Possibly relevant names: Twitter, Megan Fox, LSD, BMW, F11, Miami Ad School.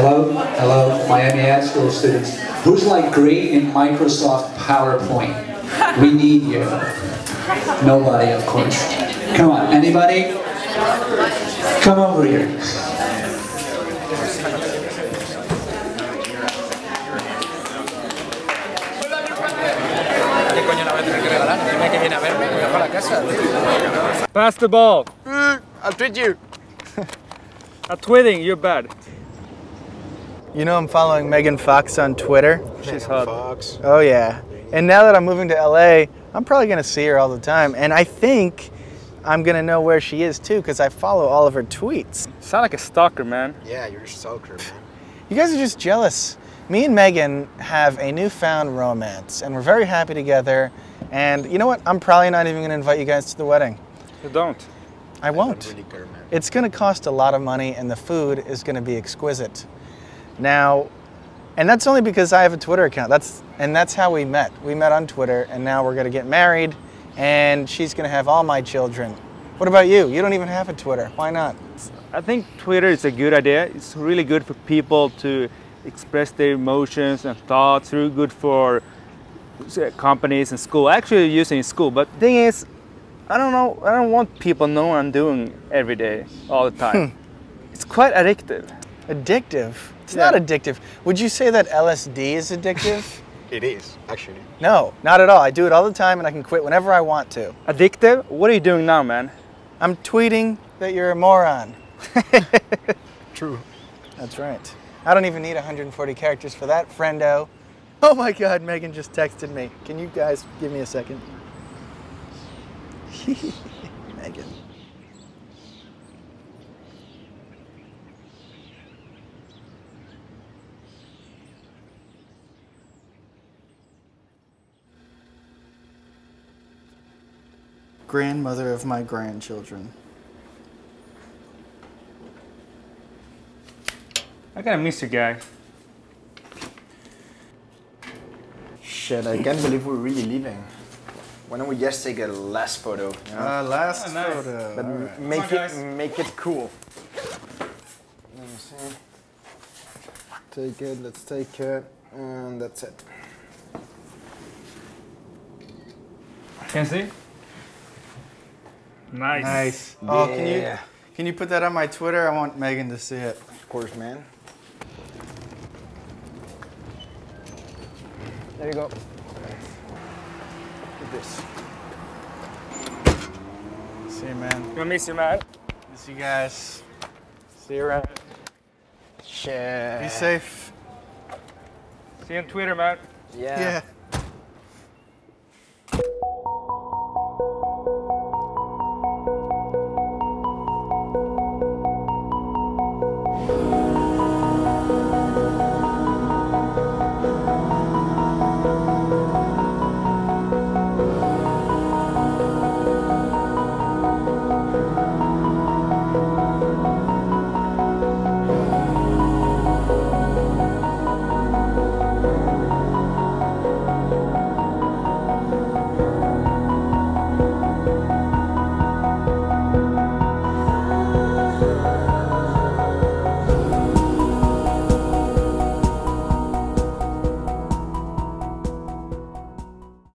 Hello, hello, Miami Ad School students. Who's like great in Microsoft PowerPoint? We need you. Nobody, of course. Come on, anybody? Come over here. Pass the ball. I'll tweet you. I'm tweeting, you're bad. You know I'm following Megan Fox on Twitter. She's hot. Fox. Oh yeah. And now that I'm moving to LA, I'm probably gonna see her all the time. And I think I'm gonna know where she is too, because I follow all of her tweets. You sound like a stalker, man. Yeah, you're a stalker, man. You guys are just jealous. Me and Megan have a newfound romance, and we're very happy together. And you know what? I'm probably not even gonna invite you guys to the wedding. You don't. I won't. Don't really care, man. It's gonna cost a lot of money, and the food is gonna be exquisite. Now, and that's only because I have a Twitter account. That's how we met. We met on Twitter, and now we're gonna get married, and she's gonna have all my children. What about you? You don't even have a Twitter. Why not? I think Twitter is a good idea. It's really good for people to express their emotions and thoughts. Really good for companies and school. I actually use it in school, but the thing is, I don't know. I don't want people knowing what I'm doing every day, all the time. It's quite addictive. Addictive? It's not addictive. Would you say that LSD is addictive? It is, actually. No, not at all. I do it all the time and I can quit whenever I want to. Addictive? What are you doing now, man? I'm tweeting that you're a moron. True. That's right. I don't even need 140 characters for that, friendo. Oh my God, Megan just texted me. Can you guys give me a second? Megan. Grandmother of my grandchildren. I gotta miss you, guy. Shit, I can't believe we're really leaving. Why don't we just take a last photo? You know? Last photo. But right. make it cool. Let me see. Take it. Let's take it, and that's it. Can see? Nice. Nice. Yeah. Oh, can you put that on my Twitter? I want Megan to see it. Of course, man. There you go. With this. See you, man. Gonna miss you, man. Miss you guys. See you around. Shit. Be safe. See you on Twitter, man. Yeah.